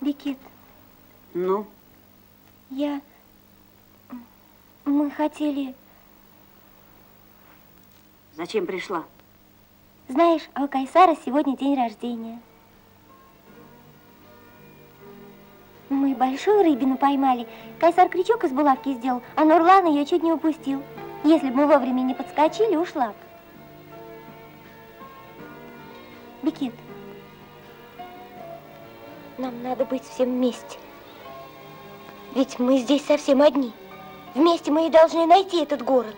Бикет. Ну? Я... Мы хотели... Зачем пришла? Знаешь, а у Кайсара сегодня день рождения. Мы большую рыбину поймали. Кайсар крючок из булавки сделал, а Нурлан ее чуть не упустил. Если бы мы вовремя не подскочили, ушла бы. Бикет, нам надо быть всем вместе. Ведь мы здесь совсем одни. Вместе мы и должны найти этот город.